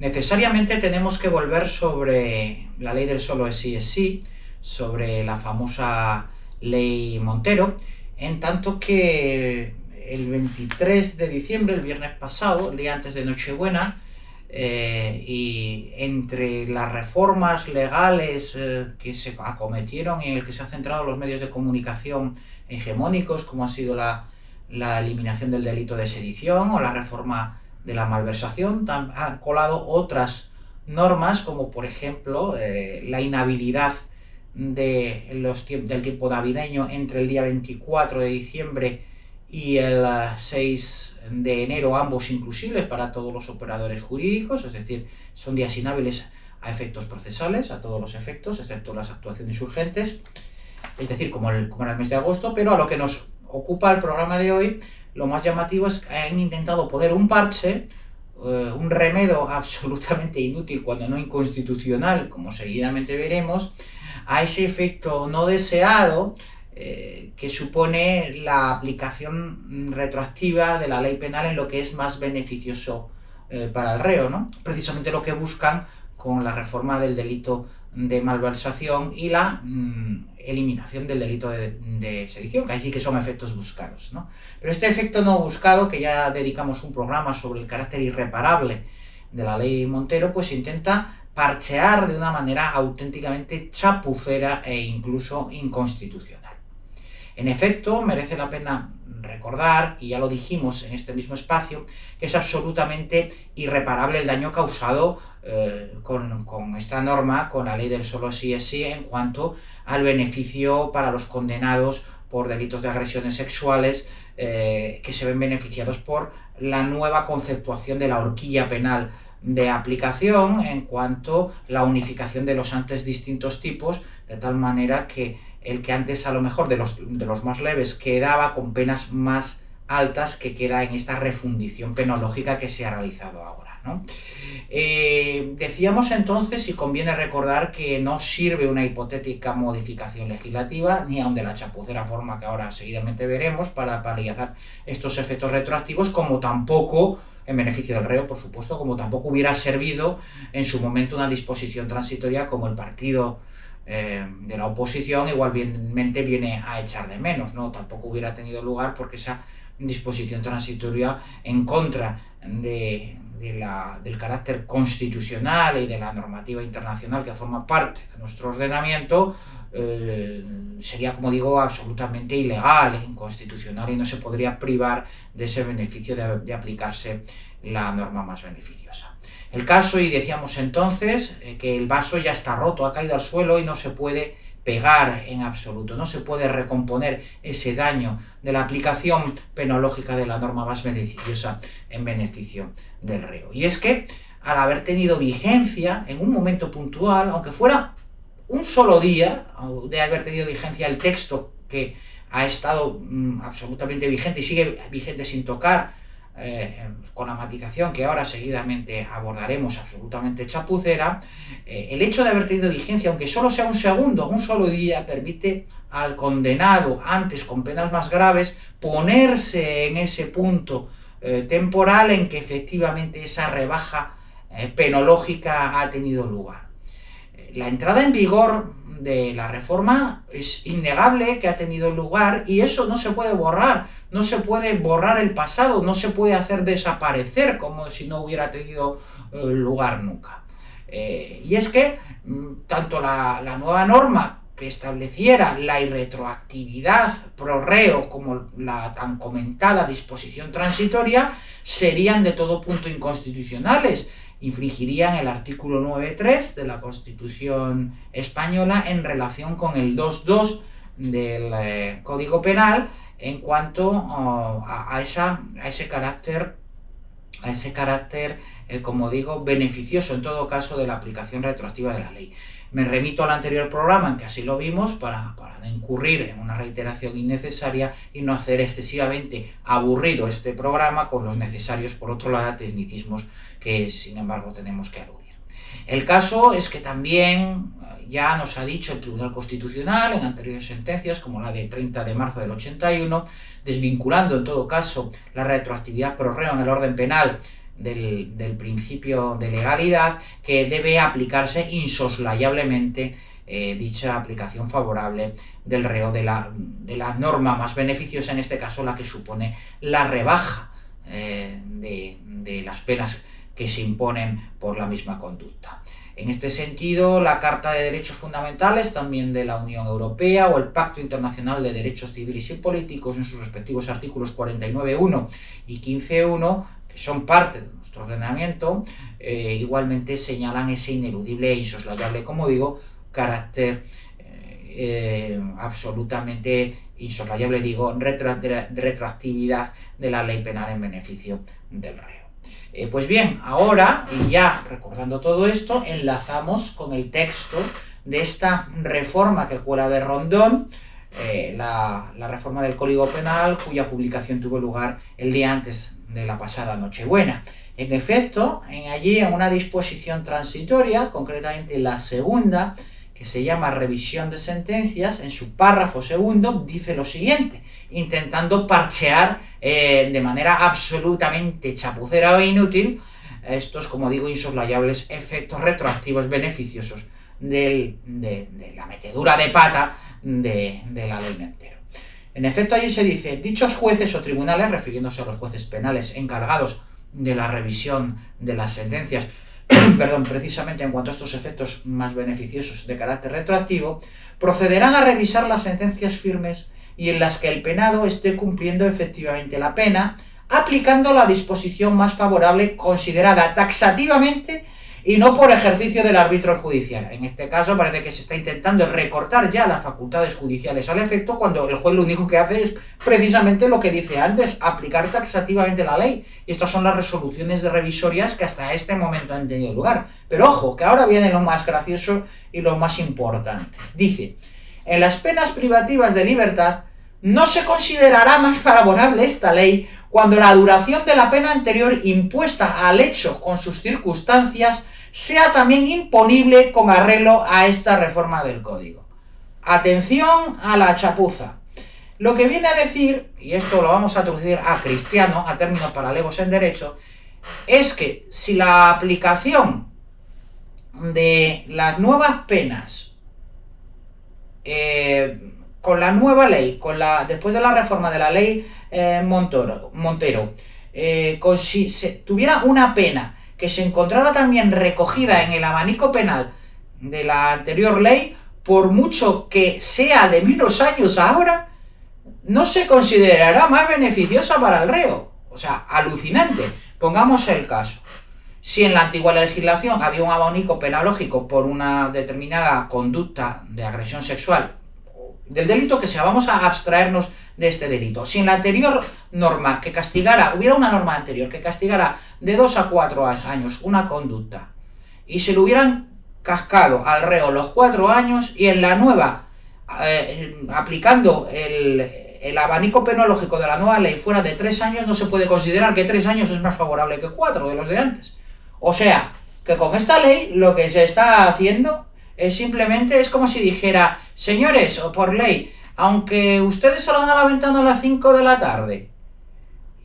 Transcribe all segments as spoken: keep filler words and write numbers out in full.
Necesariamente tenemos que volver sobre la ley del solo es sí es sí, sobre la famosa ley Montero, en tanto que el veintitrés de diciembre, el viernes pasado, el día antes de Nochebuena, eh, y entre las reformas legales eh, que se acometieron y en el que se han centrado los medios de comunicación hegemónicos, como ha sido la, la eliminación del delito de sedición o la reforma de la malversación, han colado otras normas, como por ejemplo eh, la inhabilidad de los tie del tiempo navideño entre el día veinticuatro de diciembre y el seis de enero, ambos inclusibles para todos los operadores jurídicos, es decir, son días inhábiles a efectos procesales, a todos los efectos, excepto las actuaciones urgentes, es decir, como, el, como era el mes de agosto. Pero a lo que nos ocupa el programa de hoy, lo más llamativo es que han intentado poner un parche, eh, un remedio absolutamente inútil, cuando no inconstitucional, como seguidamente veremos, a ese efecto no deseado eh, que supone la aplicación retroactiva de la ley penal en lo que es más beneficioso eh, para el reo, ¿no? Precisamente lo que buscan con la reforma del delito de malversación y la mmm, eliminación del delito de, de sedición, que ahí sí que son efectos buscados, ¿no? Pero este efecto no buscado, que ya dedicamos un programa sobre el carácter irreparable de la ley Montero, pues intenta parchear de una manera auténticamente chapucera e incluso inconstitucional. En efecto, merece la pena recordar, y ya lo dijimos en este mismo espacio, que es absolutamente irreparable el daño causado eh, con, con esta norma, con la ley del solo sí es sí, en cuanto al beneficio para los condenados por delitos de agresiones sexuales, eh, que se ven beneficiados por la nueva conceptuación de la horquilla penal de aplicación, en cuanto a la unificación de los antes distintos tipos, de tal manera que el que antes a lo mejor de los, de los más leves quedaba con penas más altas, que queda en esta refundición penológica que se ha realizado ahora, ¿no? Eh, decíamos entonces, y conviene recordar, que no sirve una hipotética modificación legislativa, ni aun de la chapucera forma que ahora seguidamente veremos, para paliar estos efectos retroactivos, como tampoco, en beneficio del reo, por supuesto, como tampoco hubiera servido en su momento una disposición transitoria como el partido eh, de la oposición igualmente viene a echar de menos, ¿no? Tampoco hubiera tenido lugar, porque esa disposición transitoria en contra de, de la, del carácter constitucional y de la normativa internacional que forma parte de nuestro ordenamiento eh, sería, como digo, absolutamente ilegal, inconstitucional, y no se podría privar de ese beneficio de, de aplicarse la norma más beneficiosa. El caso, y decíamos entonces, eh, que el vaso ya está roto, ha caído al suelo y no se puede pegar en absoluto, no se puede recomponer ese daño de la aplicación penológica de la norma más beneficiosa en beneficio del reo. Y es que, al haber tenido vigencia en un momento puntual, aunque fuera un solo día de haber tenido vigencia el texto que ha estado mmm, absolutamente vigente y sigue vigente sin tocar, Eh, con la matización que ahora seguidamente abordaremos, absolutamente chapucera, eh, el hecho de haber tenido vigencia, aunque solo sea un segundo, un solo día, permite al condenado, antes con penas más graves, ponerse en ese punto eh, temporal en que efectivamente esa rebaja eh, penológica ha tenido lugar. La entrada en vigor de la reforma es innegable que ha tenido lugar, y eso no se puede borrar, no se puede borrar el pasado, no se puede hacer desaparecer como si no hubiera tenido eh, lugar nunca. Eh, y es que tanto la, la nueva norma que estableciera la irretroactividad pro reo como la tan comentada disposición transitoria serían de todo punto inconstitucionales. Infringirían el artículo nueve punto tres de la Constitución Española en relación con el dos punto dos del eh, Código Penal, en cuanto oh, a, a, esa, a ese carácter, a ese carácter eh, como digo, beneficioso en todo caso de la aplicación retroactiva de la ley. Me remito al anterior programa en que así lo vimos, para, para no incurrir en una reiteración innecesaria y no hacer excesivamente aburrido este programa con los necesarios, por otro lado, tecnicismos que sin embargo tenemos que aludir. El caso es que también ya nos ha dicho el Tribunal Constitucional en anteriores sentencias, como la de treinta de marzo del ochenta y uno, desvinculando en todo caso la retroactividad pro reo en el orden penal del, del principio de legalidad, que debe aplicarse insoslayablemente eh, dicha aplicación favorable del reo de la, de la norma más beneficiosa, en este caso la que supone la rebaja eh, de, de las penas que se imponen por la misma conducta. En este sentido, la Carta de Derechos Fundamentales, también de la Unión Europea, o el Pacto Internacional de Derechos Civiles y Políticos, en sus respectivos artículos cuarenta y nueve punto uno y quince punto uno, que son parte de nuestro ordenamiento, eh, igualmente señalan ese ineludible e insoslayable, como digo, carácter eh, absolutamente insoslayable, digo, retroactividad de la ley penal en beneficio del reo. Eh, pues bien, ahora, y ya recordando todo esto, enlazamos con el texto de esta reforma que cuela de Rondón, eh, la, la reforma del Código Penal, cuya publicación tuvo lugar el día antes de la pasada Nochebuena. En efecto, en allí, en una disposición transitoria, concretamente la segunda, que se llama Revisión de Sentencias, en su párrafo segundo dice lo siguiente, intentando parchear eh, de manera absolutamente chapucera o inútil estos, como digo, insoslayables efectos retroactivos beneficiosos del, de, de la metedura de pata de, de la ley Montero. En efecto, allí se dice, dichos jueces o tribunales, refiriéndose a los jueces penales encargados de la revisión de las sentencias, perdón, precisamente en cuanto a estos efectos más beneficiosos de carácter retroactivo, procederán a revisar las sentencias firmes y en las que el penado esté cumpliendo efectivamente la pena, aplicando la disposición más favorable considerada taxativamente y no por ejercicio del árbitro judicial. En este caso parece que se está intentando recortar ya las facultades judiciales al efecto, cuando el juez lo único que hace es precisamente lo que dice antes, aplicar taxativamente la ley. Y estas son las resoluciones de revisorias que hasta este momento han tenido lugar. Pero ojo, que ahora viene lo más gracioso y lo más importante. Dice, en las penas privativas de libertad no se considerará más favorable esta ley cuando la duración de la pena anterior impuesta al hecho con sus circunstancias sea también imponible con arreglo a esta reforma del Código. Atención a la chapuza. Lo que viene a decir, y esto lo vamos a traducir a cristiano, a términos paralelos en derecho, es que si la aplicación de las nuevas penas eh, con la nueva ley, con la después de la reforma de la ley eh, Montero, Montero eh, con, si se, tuviera una pena que se encontrara también recogida en el abanico penal de la anterior ley, por mucho que sea de menos años ahora, no se considerará más beneficiosa para el reo. O sea, alucinante. Pongamos el caso. Si en la antigua legislación había un abanico penalógico por una determinada conducta de agresión sexual, del delito que sea, vamos a abstraernos de este delito. Si en la anterior norma que castigara, hubiera una norma anterior que castigara de dos a cuatro años una conducta y se le hubieran cascado al reo los cuatro años, y en la nueva, eh, aplicando el, el abanico penológico de la nueva ley fuera de tres años, no se puede considerar que tres años es más favorable que cuatro de los de antes. O sea, que con esta ley lo que se está haciendo simplemente es como si dijera, señores, o por ley, aunque ustedes salgan a la ventana a las cinco de la tarde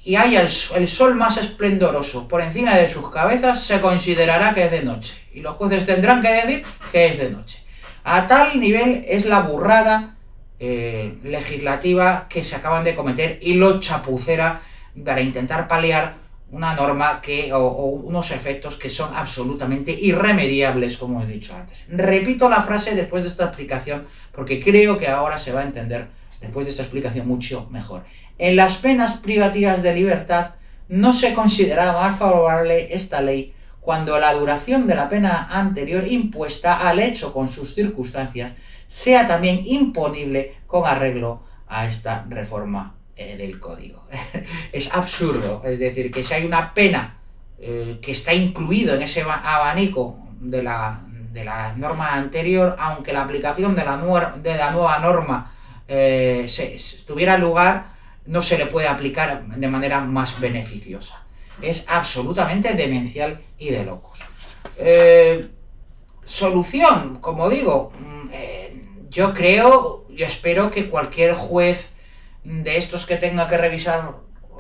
y haya el, el sol más esplendoroso por encima de sus cabezas, se considerará que es de noche. Y los jueces tendrán que decir que es de noche. A tal nivel es la burrada eh, legislativa que se acaban de cometer y lo chapucera para intentar paliar una norma que, o, o unos efectos que son absolutamente irremediables, como he dicho antes. Repito la frase después de esta explicación, porque creo que ahora se va a entender, después de esta explicación, mucho mejor. En las penas privativas de libertad no se considera más favorable esta ley cuando la duración de la pena anterior impuesta al hecho con sus circunstancias sea también imponible con arreglo a esta reforma del código. Es absurdo, es decir, que si hay una pena eh, que está incluido en ese abanico de la, de la norma anterior, aunque la aplicación de la, nuer, de la nueva norma eh, se, se tuviera lugar, no se le puede aplicar de manera más beneficiosa. Es absolutamente demencial y de locos. Eh, solución, como digo, eh, yo creo y espero que cualquier juez de estos que tenga que revisar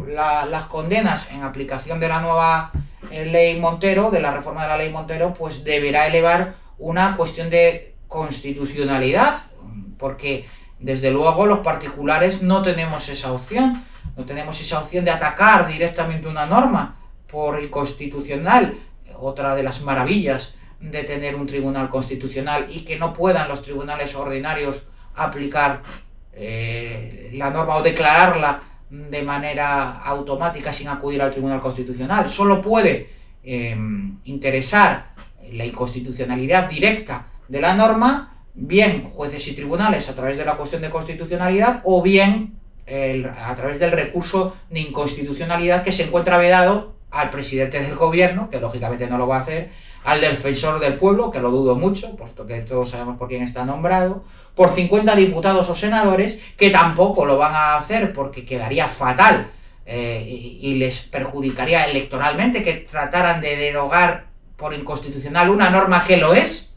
la, las condenas en aplicación de la nueva ley Montero, de la reforma de la ley Montero, pues deberá elevar una cuestión de constitucionalidad, porque desde luego los particulares no tenemos esa opción, no tenemos esa opción de atacar directamente una norma por inconstitucional, otra de las maravillas de tener un tribunal constitucional, y que no puedan los tribunales ordinarios aplicar eh, la norma o declararla de manera automática sin acudir al Tribunal Constitucional. Solo puede eh, interesar la inconstitucionalidad directa de la norma bien jueces y tribunales a través de la cuestión de constitucionalidad, o bien el, a través del recurso de inconstitucionalidad que se encuentra vedado al presidente del gobierno, que lógicamente no lo va a hacer, al defensor del pueblo, que lo dudo mucho, puesto que todos sabemos por quién está nombrado, por cincuenta diputados o senadores, que tampoco lo van a hacer porque quedaría fatal eh, y, y les perjudicaría electoralmente que trataran de derogar por inconstitucional una norma que lo es,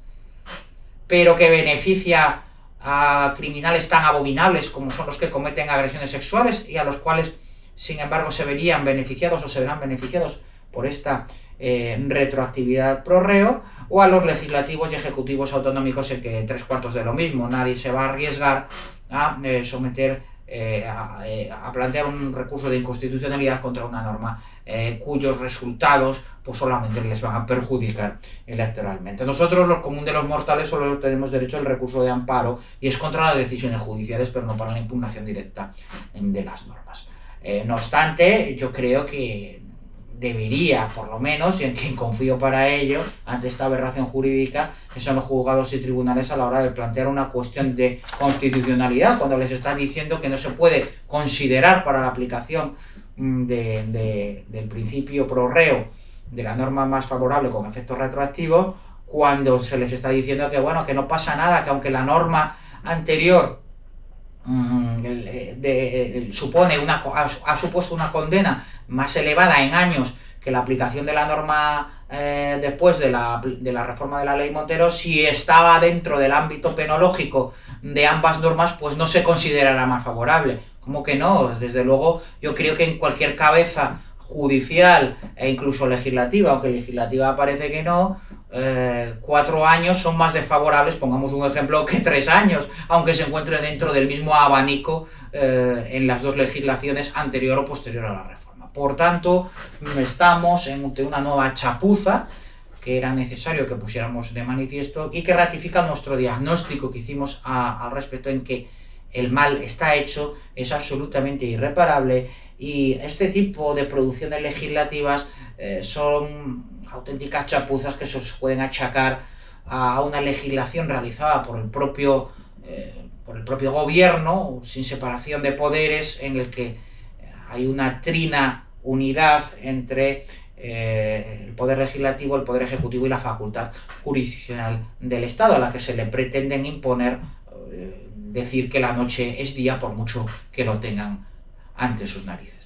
pero que beneficia a criminales tan abominables como son los que cometen agresiones sexuales y a los cuales, sin embargo, se verían beneficiados o se verán beneficiados por esta eh, retroactividad pro reo, o a los legislativos y ejecutivos autonómicos en que tres cuartos de lo mismo. Nadie se va a arriesgar a eh, someter, eh, a, eh, a plantear un recurso de inconstitucionalidad contra una norma eh, cuyos resultados pues solamente les van a perjudicar electoralmente. Nosotros, los común de los mortales, solo tenemos derecho al recurso de amparo, y es contra las decisiones judiciales, pero no para la impugnación directa de las normas. Eh, no obstante, yo creo que debería, por lo menos, y en quien confío para ello, ante esta aberración jurídica, que son los juzgados y tribunales a la hora de plantear una cuestión de constitucionalidad, cuando les están diciendo que no se puede considerar para la aplicación de, de, del principio pro reo de la norma más favorable con efectos retroactivos, cuando se les está diciendo que, bueno, que no pasa nada, que aunque la norma anterior De, de, supone una, ha, ha supuesto una condena más elevada en años que la aplicación de la norma eh, después de la, de la reforma de la ley Montero, si estaba dentro del ámbito penológico de ambas normas, pues no se considerará más favorable. ¿Cómo que no? Desde luego, yo creo que en cualquier cabeza judicial e incluso legislativa, aunque legislativa parece que no, eh, cuatro años son más desfavorables, pongamos un ejemplo, que tres años, aunque se encuentre dentro del mismo abanico eh, en las dos legislaciones anterior o posterior a la reforma. Por tanto, estamos ante una nueva chapuza que era necesario que pusiéramos de manifiesto y que ratifica nuestro diagnóstico que hicimos a, al respecto, en que el mal está hecho, es absolutamente irreparable, y este tipo de producciones legislativas eh, son auténticas chapuzas que se pueden achacar a una legislación realizada por el propio, eh, por el propio gobierno, sin separación de poderes, en el que hay una trina unidad entre eh, el poder legislativo, el poder ejecutivo y la facultad jurisdiccional del Estado, a la que se le pretenden imponer eh, decir que la noche es día por mucho que lo tengan ante sus narices.